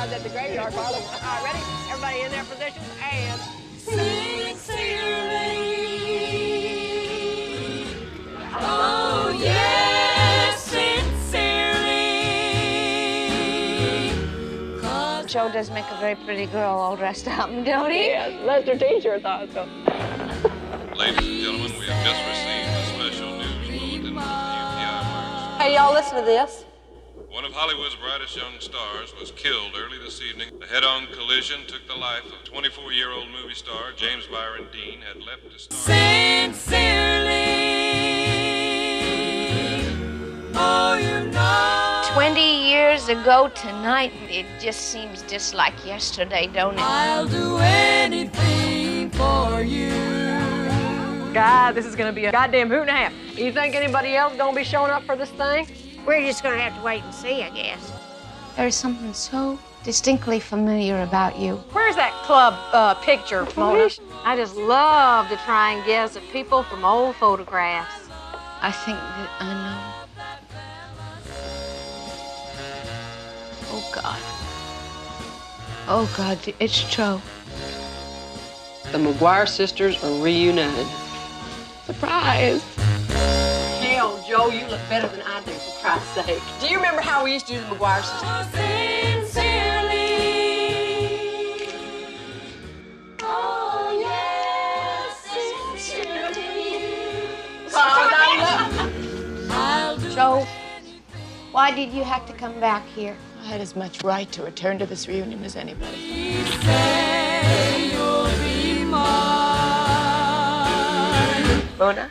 I was at the graveyard parlor. Ready? Everybody in their positions and sing sincerely. Oh yes, sincerely. 'Cause Joe does make a very pretty girl all dressed up, don't he? Yes, Lester T-shirt on. So. Ladies and gentlemen, we have just received a special news bulletin from the UPI works. Hey, y'all, listen to this. One of Hollywood's brightest young stars was killed early this evening. A head-on collision took the life of 24-year-old movie star James Byron Dean had left to star. Sincerely, oh, you know. 20 years ago tonight, it just seems just like yesterday, don't it? I'll do anything for you. God, this is going to be a goddamn hoot and a half. You think anybody else going to be showing up for this thing? We're just going to have to wait and see, I guess. There is something so distinctly familiar about you. Where's that club picture, Mona? I just love to try and guess at people from old photographs. I think that I know. Oh, God. Oh, God, it's Joe. The McGuire sisters are reunited. Surprise! Joe, you look better than I do, for Christ's sake. Do you remember how we used to do the McGuire sisters? Sincerely. Oh, yes, sincerely. Oh, Joe, why did you have to come back here? I had as much right to return to this reunion as anybody. You say you'll be mine. Mona?